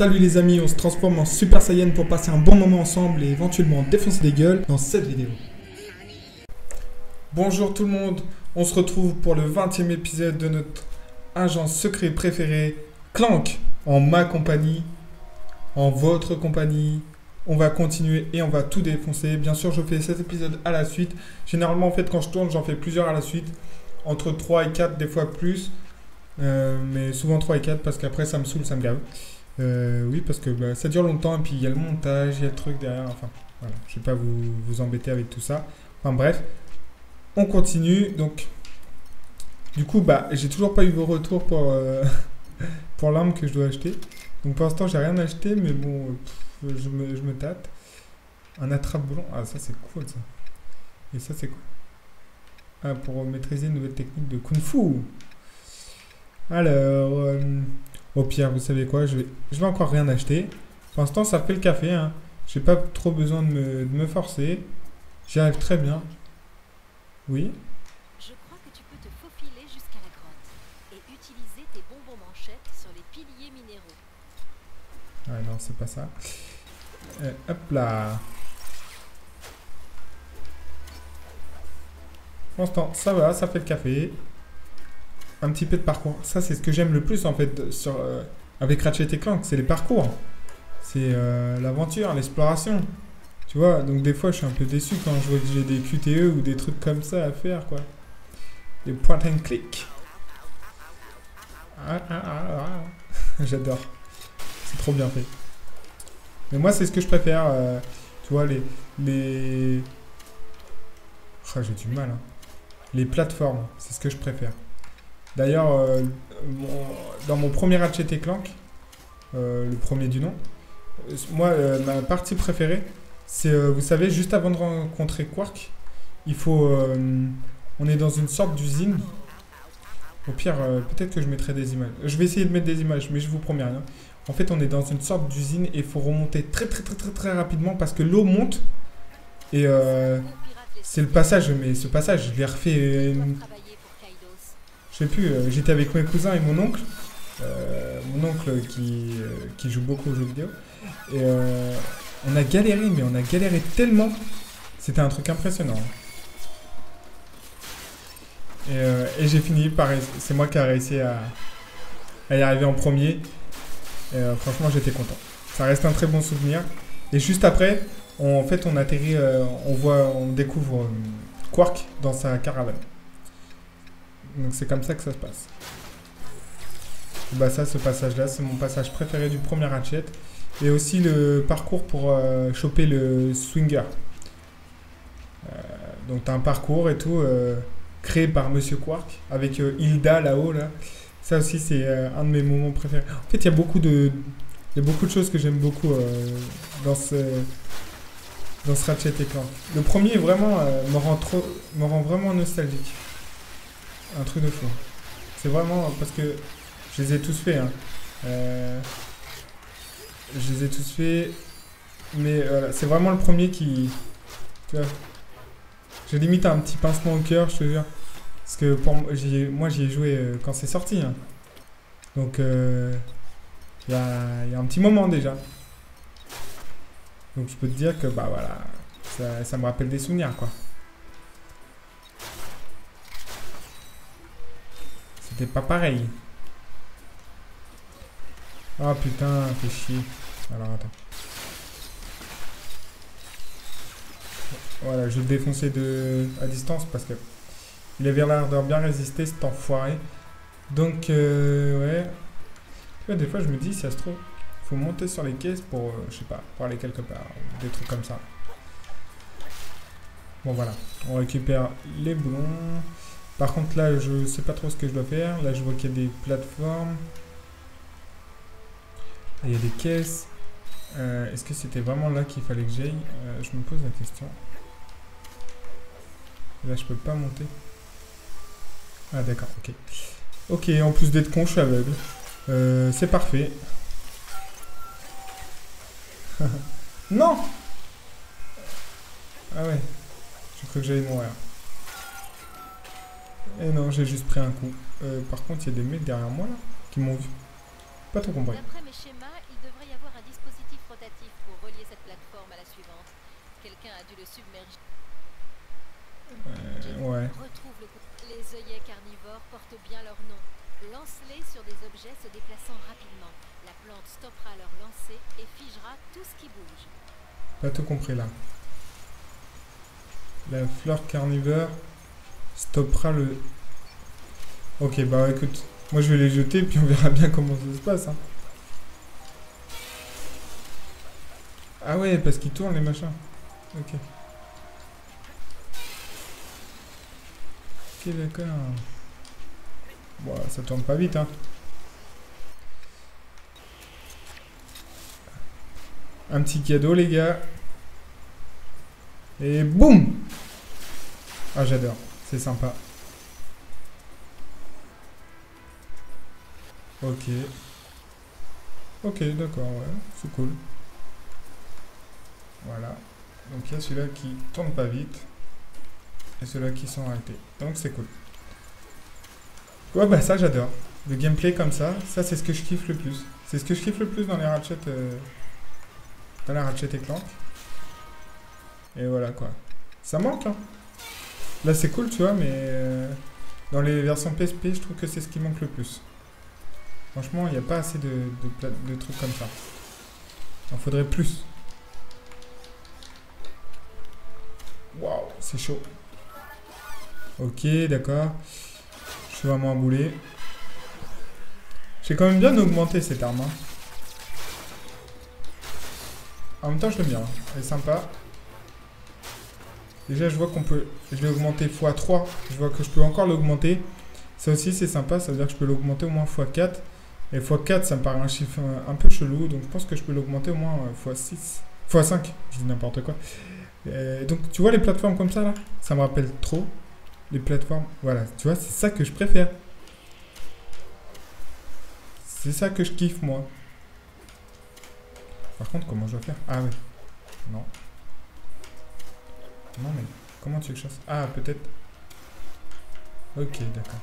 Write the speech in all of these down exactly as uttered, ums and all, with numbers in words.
Salut les amis, on se transforme en Super Saiyan pour passer un bon moment ensemble et éventuellement défoncer des gueules dans cette vidéo. Bonjour tout le monde, on se retrouve pour le vingtième épisode de notre agent secret préféré, Clank. En ma compagnie, en votre compagnie, on va continuer et on va tout défoncer. Bien sûr, je fais sept épisodes à la suite. Généralement, en fait, quand je tourne, j'en fais plusieurs à la suite. Entre trois et quatre, des fois plus. Euh, mais souvent trois et quatre parce qu'après, ça me saoule, ça me gave. Euh, oui, parce que bah, ça dure longtemps et puis il y a le montage, il y a le truc derrière. Enfin, voilà, je ne vais pas vous, vous embêter avec tout ça. Enfin, bref, on continue. Donc, du coup, bah, j'ai toujours pas eu vos retours pour, euh, pour l'arme que je dois acheter. Donc, pour l'instant, j'ai rien acheté, mais bon... Pff. Je me, je me tâte. Un attrape-boulon. Ah, ça, c'est cool, ça. Et ça, c'est cool. Ah, pour maîtriser une nouvelle technique de kung-fu. Alors, euh, au pire, vous savez quoi, je vais, je vais encore rien acheter. Pour l'instant, ça fait le café. Hein. J'ai pas trop besoin de me, de me forcer. J'y arrive très bien. Oui. Je crois que tu peux te faufiler jusqu'à la grotte et utiliser tes bonbons manchettes sur les piliers minéraux. Ah non, c'est pas ça. Euh, hop là. Pour l'instant, ça va, ça fait le café. Un petit peu de parcours. Ça, c'est ce que j'aime le plus, en fait, sur, euh, avec Ratchet et Clank. C'est les parcours. C'est euh, l'aventure, l'exploration. Tu vois, donc des fois, je suis un peu déçu quand je vois que j'ai des Q T E ou des trucs comme ça à faire, quoi. Des point and click. Ah, ah, ah, ah. J'adore. C'est trop bien fait. Mais moi, c'est ce que je préfère. Euh, tu vois, les... les... Oh, j'ai du mal. Hein. Les plateformes, c'est ce que je préfère. D'ailleurs, euh, dans mon premier Ratchet et Clank, euh, le premier du nom, euh, moi, euh, ma partie préférée, c'est, euh, vous savez, juste avant de rencontrer Qwark, il faut... Euh, on est dans une sorte d'usine. Au pire, euh, peut-être que je mettrai des images. Je vais essayer de mettre des images, mais je vous promets rien. En fait, on est dans une sorte d'usine et il faut remonter très très très très très rapidement parce que l'eau monte. Et euh, c'est le passage, mais ce passage, je l'ai refait... Une... Je sais plus, euh, j'étais avec mes cousins et mon oncle. Euh, mon oncle qui, euh, qui joue beaucoup aux jeux vidéo. Et euh, on a galéré, mais on a galéré tellement. C'était un truc impressionnant. Et, euh, et j'ai fini par... C'est moi qui ai réussi à, à y arriver en premier. Et euh, franchement, j'étais content. Ça reste un très bon souvenir. Et juste après, on, en fait, on atterrit, euh, on voit, on découvre euh, Qwark dans sa caravane. Donc c'est comme ça que ça se passe. Et bah ça, ce passage-là, c'est mon passage préféré du premier Ratchet. Et aussi le parcours pour euh, choper le Swinger. Euh, donc t'as un parcours et tout euh, créé par Monsieur Qwark avec euh, Hilda là-haut là. Ça aussi, c'est un de mes moments préférés. En fait, il y a beaucoup de, il y a beaucoup de choses que j'aime beaucoup euh, dans, ce, dans ce Ratchet et Clank. Le premier, vraiment, euh, me, rend trop, me rend vraiment nostalgique. Un truc de fou. C'est vraiment... Parce que je les ai tous faits. Hein. Euh, je les ai tous faits. Mais euh, c'est vraiment le premier qui... Tu vois, j'ai limite un petit pincement au cœur, je te jure. Parce que pour moi, j'y ai joué quand c'est sorti. Hein. Donc, il euh, y, a, y a un petit moment déjà. Donc, je peux te dire que, bah voilà, ça, ça me rappelle des souvenirs, quoi. C'était pas pareil. Ah, putain, fais chier. Alors, attends. Voilà, je vais le défoncer de, à distance parce que... Il avait l'air de bien résister, cet enfoiré. Donc, euh, ouais. Tu vois, des fois, je me dis, si ça se trouve, il faut monter sur les caisses pour, euh, je sais pas, pour aller quelque part. Des trucs comme ça. Bon, voilà. On récupère les boulons. Par contre, là, je sais pas trop ce que je dois faire. Là, je vois qu'il y a des plateformes. Il y a des caisses. Euh, Est-ce que c'était vraiment là qu'il fallait que j'aille? euh, Je me pose la question. Là, je peux pas monter. Ah d'accord, ok. Ok, en plus d'être con, je suis aveugle. Euh, c'est parfait. Non! Ah ouais, je crois que j'allais mourir. Et non, j'ai juste pris un coup. Euh, par contre, il y a des mecs derrière moi là, qui m'ont vu. Pas trop compris. D'après mes schémas, il devrait y avoir dispositif pour relier cette plateforme à la suivante. Quelqu'un a dû le submerger. Euh, ouais. Retrouve le coup. Les œillets carnivores portent bien leur nom. Lance-les sur des objets se déplaçant rapidement. La plante stoppera leur lancer et figera tout ce qui bouge. Pas tout compris là. La fleur carnivore stoppera le... Ok, bah écoute, moi je vais les jeter puis on verra bien comment ça se passe. Hein. Ah ouais, parce qu'ils tournent les machins. Ok. Ok, d'accord. Bon, ça tourne pas vite, hein. Un petit cadeau, les gars. Et boum! Ah, j'adore. C'est sympa. Ok. Ok, d'accord, ouais. C'est cool. Voilà. Donc, il y a celui-là qui tourne pas vite. Et ceux-là qui sont arrêtés. Donc, c'est cool. Ouais, bah ça, j'adore. Le gameplay comme ça, ça, c'est ce que je kiffe le plus. C'est ce que je kiffe le plus dans les Ratchet... Euh... Dans la Ratchet et Clank. Et voilà quoi. Ça manque hein. Là c'est cool tu vois mais euh, dans les versions P S P je trouve que c'est ce qui manque le plus. Franchement il n'y a pas assez de, de, de, de trucs comme ça. Il en faudrait plus. Waouh c'est chaud. Ok d'accord. Je suis vraiment emboulé. J'ai quand même bien augmenté cette arme. Hein. En même temps je l'aime bien, elle est sympa. Déjà je vois qu'on peut, je l'ai augmenté fois trois, je vois que je peux encore l'augmenter. Ça aussi c'est sympa, ça veut dire que je peux l'augmenter au moins fois quatre. Et fois quatre ça me paraît un chiffre un peu chelou, donc je pense que je peux l'augmenter au moins fois six, fois cinq, je dis n'importe quoi. Et donc tu vois les plateformes comme ça là, ça me rappelle trop les plateformes, voilà, tu vois c'est ça que je préfère. C'est ça que je kiffe moi. Par contre, comment je dois faire? Ah oui. Non. Non, mais comment tu veux que je fasse? Ah, peut-être. Ok, d'accord.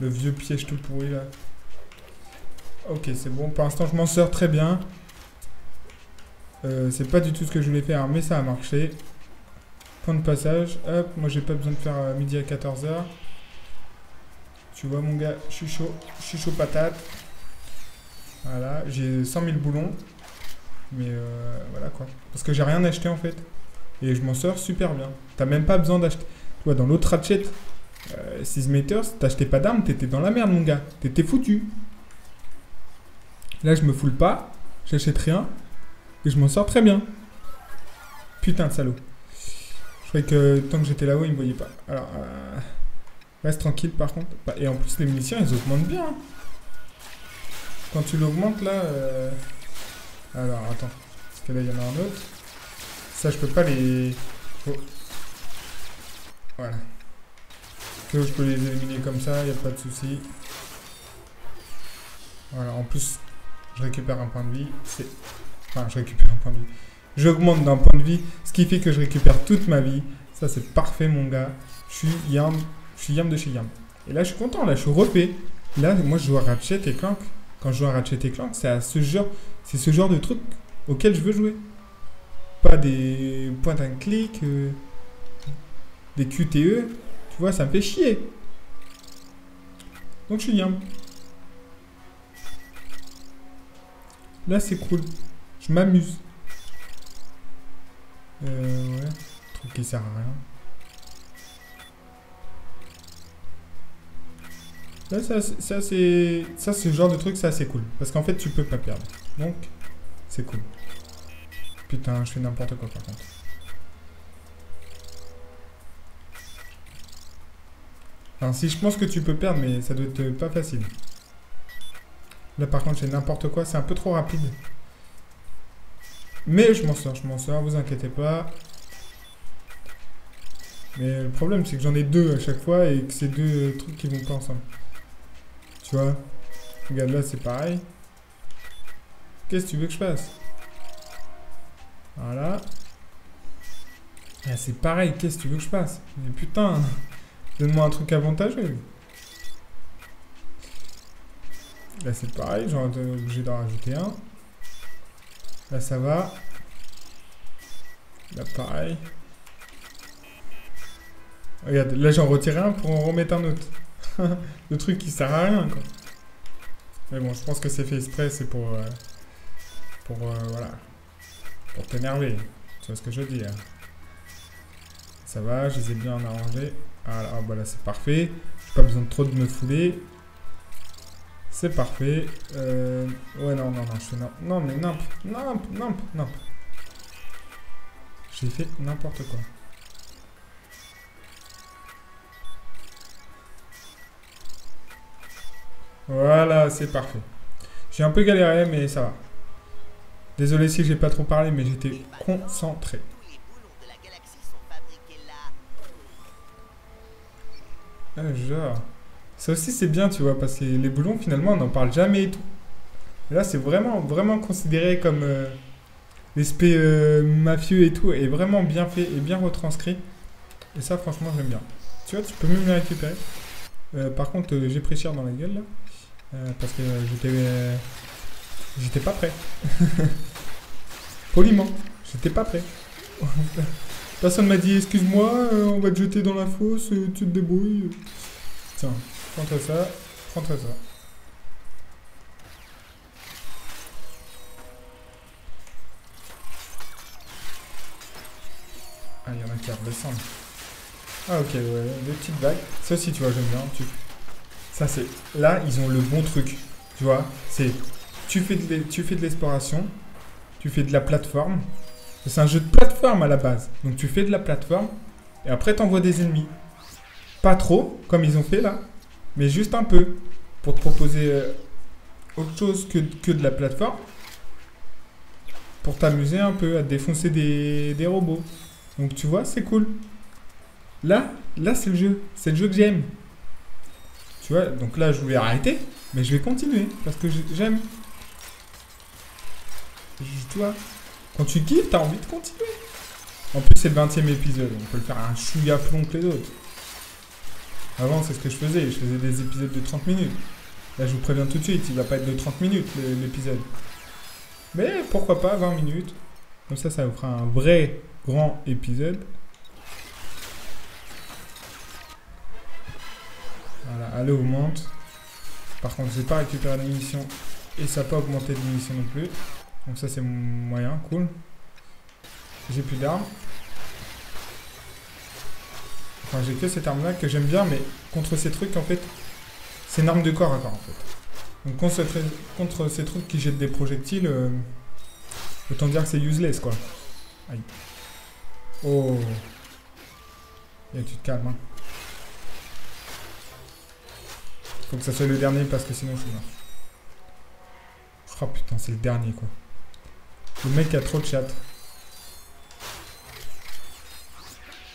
Le vieux piège tout pourri, là. Ok, c'est bon. Pour l'instant, je m'en sors très bien. Euh, c'est pas du tout ce que je voulais faire, mais ça a marché. Point de passage. Hop, moi, j'ai pas besoin de faire euh, midi à quatorze heures. Tu vois, mon gars, je suis chaud. Je suis chaud patate. Voilà, j'ai cent mille boulons. Mais euh, voilà quoi. Parce que j'ai rien acheté en fait. Et je m'en sors super bien. T'as même pas besoin d'acheter. Tu vois, dans l'autre Ratchet, euh, six meters, t'achetais pas d'armes, t'étais dans la merde mon gars. T'étais foutu. Là, je me foule pas. J'achète rien. Et je m'en sors très bien. Putain de salaud. Je croyais que tant que j'étais là-haut, ils me voyaient pas. Alors, euh, reste tranquille par contre. Et en plus, les munitions, ils augmentent bien. Quand tu l'augmentes là... Euh Alors, attends. Parce que là, il y en a un autre. Ça, je peux pas les... Oh. Voilà. Que je peux les éliminer comme ça, il n'y a pas de souci. Voilà, en plus, je récupère un point de vie. C'est... Enfin, je récupère un point de vie. J'augmente d'un point de vie, ce qui fait que je récupère toute ma vie. Ça, c'est parfait, mon gars. Je suis Yam. Je suis Yam de chez Yam. Et là, je suis content. Là, je suis repé. Là, moi, je joue à Ratchet et Clank. Quand je joue à Ratchet et Clank, c'est à ce genre... C'est ce genre de truc auquel je veux jouer. Pas des point and click, euh, des Q T E. Tu vois, ça me fait chier. Donc je suis Yam. Là, c'est cool. Je m'amuse. Euh, ouais. Truc qui sert à rien. Là, ça, ça c'est... Ça, ce genre de truc, c'est assez cool. Parce qu'en fait, tu peux pas perdre. Donc, c'est cool. Putain, je fais n'importe quoi, par contre. Enfin, si je pense que tu peux perdre, mais ça doit être pas facile. Là, par contre, j'ai n'importe quoi. C'est un peu trop rapide. Mais je m'en sors, je m'en sors. Vous inquiétez pas. Mais le problème, c'est que j'en ai deux à chaque fois et que c'est deux trucs qui vont pas ensemble. Tu vois? Regarde, là, c'est pareil. Qu'est-ce que tu veux que je fasse? Voilà. Ah, c'est pareil, qu'est-ce que tu veux que je fasse? Mais putain, donne-moi un truc avantageux. Là, c'est pareil, j'aurais été obligé d'en rajouter un. Là ça va. Là pareil. Regarde, là j'en retire un pour en remettre un autre. Le truc qui sert à rien quoi. Mais bon, je pense que c'est fait exprès, c'est pour... Euh, pour... Euh, voilà. Pour t'énerver. Tu vois ce que je veux dire. Ça va, je les ai bien arrangés. Voilà, ah, bah là c'est parfait. J'ai pas besoin de trop de me fouler. C'est parfait. Euh... Ouais, non, non, non, je fais n'importe... Non, mais n'importe... N'importe... N'importe... N'importe... J'ai fait n'importe quoi. Voilà, c'est parfait. J'ai un peu galéré, mais ça va. Désolé si j'ai pas trop parlé, mais j'étais concentré. Ah, genre... Ça aussi c'est bien tu vois, parce que les boulons finalement on n'en parle jamais et tout. Et là c'est vraiment vraiment considéré comme euh, l'aspect euh, mafieux et tout, est vraiment bien fait et bien retranscrit. Et ça franchement j'aime bien. Tu vois, tu peux même les récupérer. Euh, par contre euh, j'ai pris cher dans la gueule là, euh, parce que euh, j'étais euh, j'étais pas prêt. Poliment, j'étais pas prêt. Personne m'a dit excuse-moi, euh, on va te jeter dans la fosse, euh, tu te débrouilles. Tiens. Prends-toi ça, prends-toi ça. Ah, il y en a qui redescendent. Ah, ok, ouais, des petites vagues. Ça aussi, tu vois, j'aime bien. Tu... Ça, c'est... Là, ils ont le bon truc. Tu vois, c'est... Tu fais de l'exploration, tu fais de la plateforme. C'est un jeu de plateforme à la base. Donc, tu fais de la plateforme et après, t'envoies des ennemis. Pas trop, comme ils ont fait là. Mais juste un peu, pour te proposer euh, autre chose que, que de la plateforme. Pour t'amuser un peu à défoncer des, des robots. Donc tu vois, c'est cool. Là, là c'est le jeu. C'est le jeu que j'aime. Tu vois, donc là je voulais arrêter, mais je vais continuer, parce que j'aime. Tu vois, quand tu kiffes, t'as envie de continuer. En plus, c'est le vingtième épisode, on peut le faire un chouïa plomb que les autres. Avant, c'est ce que je faisais, je faisais des épisodes de trente minutes. Là, je vous préviens tout de suite, il va pas être de trente minutes l'épisode. Mais pourquoi pas vingt minutes. Comme ça, ça vous fera un vrai grand épisode. Voilà, allez, augmente. Par contre, j'ai pas récupéré les munitions et ça n'a pas augmenté de munitions non plus. Donc ça, c'est mon moyen, cool. J'ai plus d'armes. Enfin, j'ai que cette arme là que j'aime bien, mais contre ces trucs en fait, c'est une arme de corps à corps en fait. Donc contre, contre ces trucs qui jettent des projectiles, euh, autant dire que c'est useless quoi. Aïe. Oh. Et tu te calmes. Hein. Faut que ça soit le dernier parce que sinon je suis mort. Oh putain, c'est le dernier quoi. Le mec a trop de chat.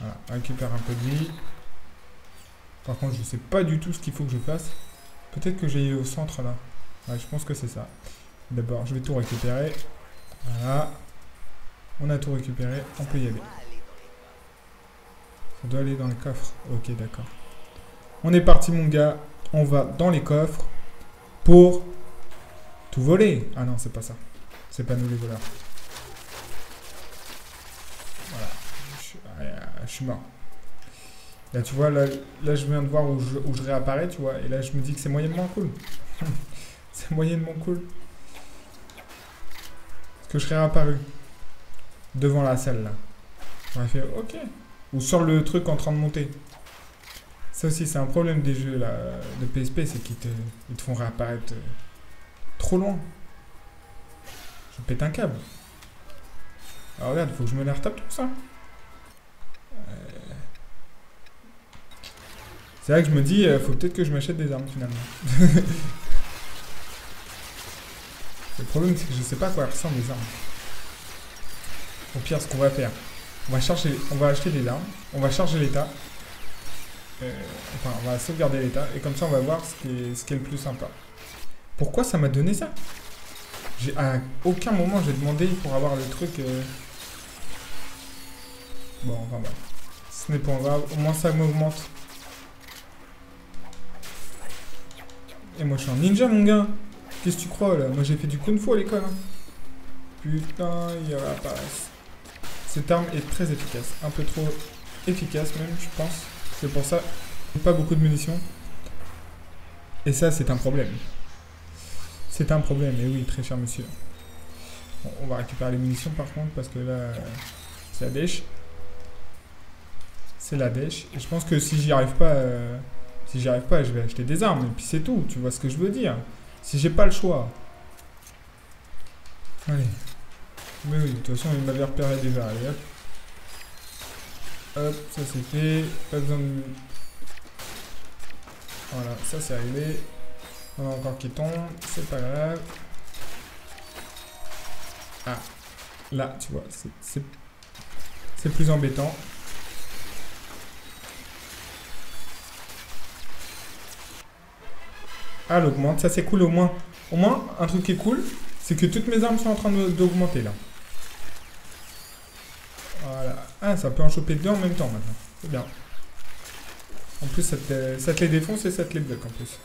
Voilà, récupère un peu de vie. Par contre, je sais pas du tout ce qu'il faut que je fasse. Peut-être que j'ai au centre là. Ouais, je pense que c'est ça. D'abord, je vais tout récupérer. Voilà. On a tout récupéré. On peut y aller. Ça doit aller dans les coffres. Ok, d'accord. On est parti, mon gars. On va dans les coffres pour tout voler. Ah non, c'est pas ça. C'est pas nous les voleurs. Je suis mort. Là, tu vois, là, là je viens de voir où je, où je réapparais, tu vois. Et là, je me dis que c'est moyennement cool. C'est moyennement cool. Parce que je serais réapparu devant la salle, là. J'aurais fait OK. Ou sur le truc en train de monter. Ça aussi, c'est un problème des jeux, là, de P S P. C'est qu'ils te, ils te font réapparaître trop loin. Je pète un câble. Alors, regarde, il faut que je me les retape tout ça. C'est vrai que je me dis, euh, faut peut-être que je m'achète des armes finalement. Le problème c'est que je sais pas à quoi ressemblent les armes. Au pire, ce qu'on va faire, on va charger, on va acheter des armes, on va charger l'état, euh, enfin on va sauvegarder l'état et comme ça on va voir ce qui est, ce qui est le plus sympa. Pourquoi ça m'a donné ça? J'ai à aucun moment j'ai demandé pour avoir le truc. Euh... Bon, enfin voilà. Ce n'est pas grave, au moins ça m'augmente. Et moi je suis un ninja mon gars. Qu'est-ce que tu crois là? Moi j'ai fait du kung fu à l'école. Hein. Putain, il réapparaissent. Cette arme est très efficace. Un peu trop efficace même, je pense. C'est pour ça pas beaucoup de munitions. Et ça, c'est un problème. C'est un problème, et oui, très cher monsieur. Bon, on va récupérer les munitions par contre, parce que là, c'est la dèche. C'est la dèche. Et je pense que si j'y arrive pas, euh, si j'y arrive pas, je vais acheter des armes. Et puis c'est tout, tu vois ce que je veux dire. Si j'ai pas le choix. Allez. Mais oui, de toute façon, il m'avait repéré déjà. Allez, hop. Hop, ça c'est fait. Pas besoin de... Voilà, ça c'est arrivé. On a encore qui tombe, c'est pas grave. Ah, là, tu vois, c'est plus embêtant. Ah, elle augmente, ça c'est cool au moins. Au moins, un truc qui est cool, c'est que toutes mes armes sont en train d'augmenter là. Voilà. Ah, ça peut en choper deux en même temps maintenant. C'est bien. En plus, ça te, ça te les défonce et ça te les bloque en plus.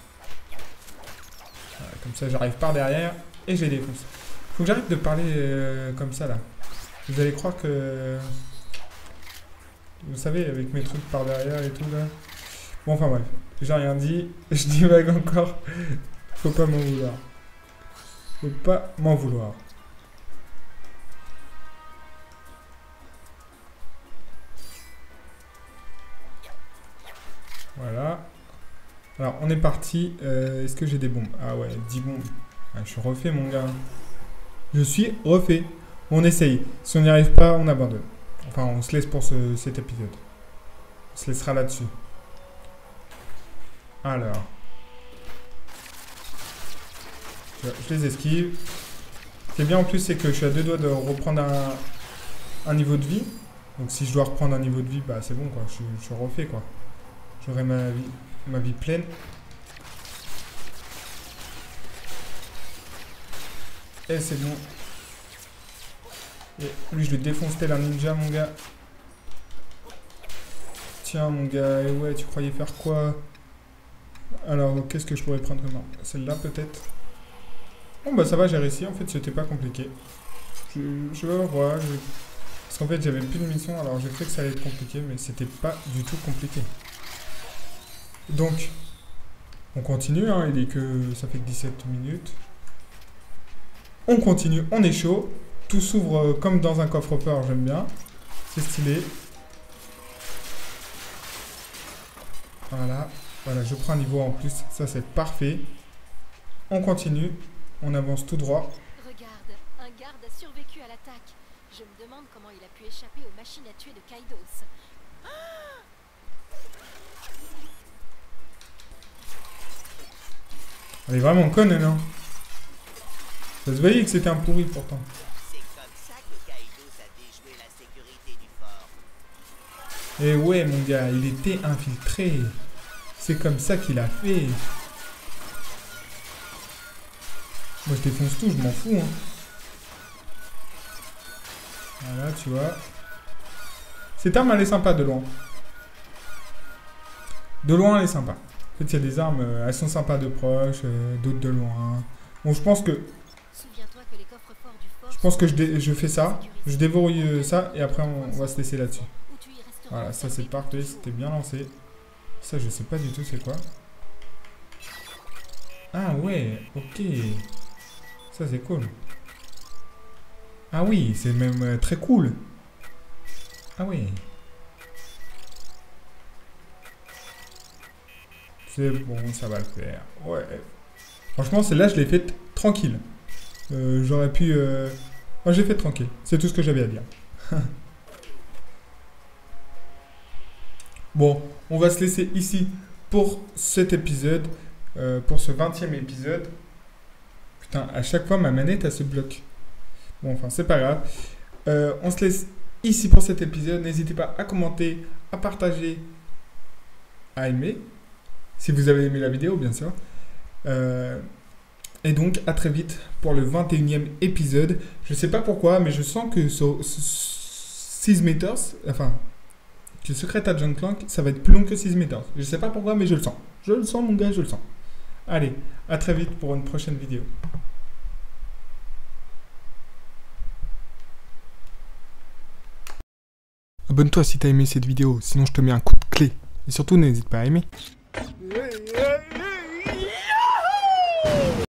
Voilà, comme ça, j'arrive par derrière et je les défonce. Faut que j'arrête de parler euh, comme ça, là. Vous allez croire que... Vous savez, avec mes trucs par derrière et tout, là. Bon, enfin, bref. J'ai rien dit. Je divague encore. Faut pas m'en vouloir. Faut pas m'en vouloir. Voilà. Alors, on est parti. Euh, Est-ce que j'ai des bombes? Ah ouais, dix bombes. Ah, je suis refait, mon gars. Je suis refait. On essaye. Si on n'y arrive pas, on abandonne. Enfin, on se laisse pour ce, cet épisode. On se laissera là-dessus. Alors. Je les esquive. Ce qui est bien en plus, c'est que je suis à deux doigts de reprendre un, un niveau de vie. Donc, si je dois reprendre un niveau de vie, bah c'est bon, quoi. Je, je suis refait, quoi. J'aurai ma vie, ma vie pleine. Et c'est bon. Et lui, je le défonce tel un ninja, mon gars. Tiens, mon gars, et ouais, tu croyais faire quoi? Alors, qu'est-ce que je pourrais prendre maintenant? Celle-là, peut-être. Bon, bah ça va, j'ai réussi. En fait, c'était pas compliqué. Je, je vais voir. Je... Parce qu'en fait, j'avais plus de mission, alors j'ai cru que ça allait être compliqué, mais c'était pas du tout compliqué. Donc, on continue, hein, il est que ça fait que dix-sept minutes. On continue, on est chaud. Tout s'ouvre comme dans un coffre-fort, j'aime bien. C'est stylé. Voilà, voilà, je prends un niveau en plus, ça c'est parfait. On continue, on avance tout droit. Regarde, un garde a survécu à l'attaque. Je me demande comment il a pu échapper aux machines à tuer de Kaidos. Ah! Elle est vraiment conne, elle, hein. Ça se voyait que c'était un pourri, pourtant. C'est comme ça que Kaidos a déjoué la sécurité du fort. Eh ouais, mon gars, il était infiltré. C'est comme ça qu'il a fait. Moi, je défonce tout, je m'en fous, hein. Voilà, tu vois. Cette arme, elle est sympa, de loin. De loin, elle est sympa. En fait, il y a des armes, elles sont sympas de proche, d'autres de loin. Bon, je pense que... Je pense que je, dé... je fais ça, je dévorouille ça, et après, on va se laisser là-dessus. Voilà, ça, c'est parfait, c'était bien lancé. Ça, je sais pas du tout c'est quoi. Ah ouais, ok. Ça, c'est cool. Ah oui, c'est même très cool. Ah oui. C'est bon, ça va le faire. Ouais. Franchement, celle-là, je l'ai faite tranquille. Euh, J'aurais pu... Euh... Enfin, j'ai fait tranquille. C'est tout ce que j'avais à dire. Bon, on va se laisser ici pour cet épisode. Euh, pour ce vingtième épisode. Putain, à chaque fois, ma manette, elle se bloque. Bon, enfin, c'est pas grave. Euh, on se laisse ici pour cet épisode. N'hésitez pas à commenter, à partager, à aimer. Si vous avez aimé la vidéo, bien sûr. Euh, et donc, à très vite pour le vingt-et-unième épisode. Je sais pas pourquoi, mais je sens que sur six Meters, enfin, que Secret Agent Clank, ça va être plus long que six Meters. Je sais pas pourquoi, mais je le sens. Je le sens, mon gars, je le sens. Allez, à très vite pour une prochaine vidéo. abonne-toi si t'as aimé cette vidéo, sinon je te mets un coup de clé. Et surtout n'hésite pas à aimer.